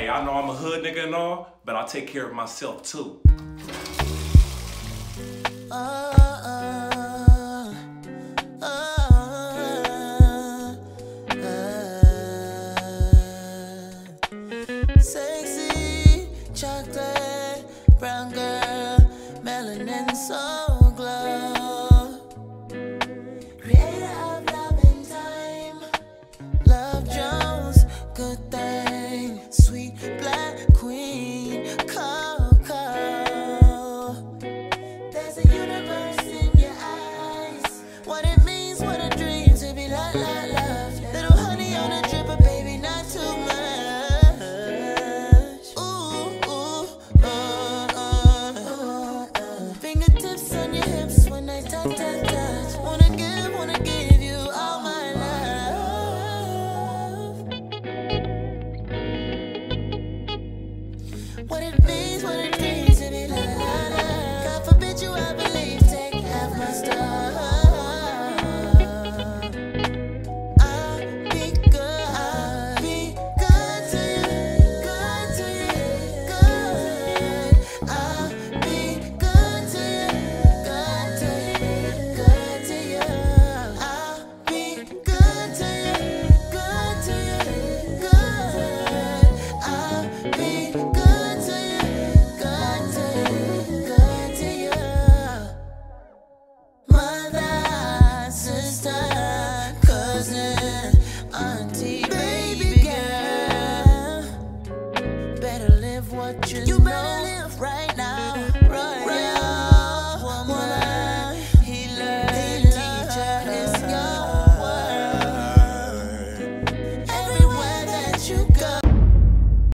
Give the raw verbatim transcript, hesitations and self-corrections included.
Hey, I know I'm a hood nigga and all, but I take care of myself too. Uh, uh, uh, uh, uh. Sexy chocolate brown girl, melanin soul glow. Creator of love and time, Love Jones, good thing, sweet black queen, Coco. There's a universe in your eyes. What it means, what a dream to be la la la. Little honey on a dripper, baby, not too much. Ooh, ooh, uh, uh, uh. Fingertips on your hips when I touch, touch, touch. Wanna give, wanna give you all my love. What it means, what it means to be la la la. God forbid you, I believe, take half my stuff. I'll be good, I'll be good to you, good to you, good. I'll be good to you, good to you, good to you. I'll be good to you, good to you, good. I'll be good to you, good to you, good to you. Mother, sister, cousin, auntie, baby girl. Better live what you know. You better live right.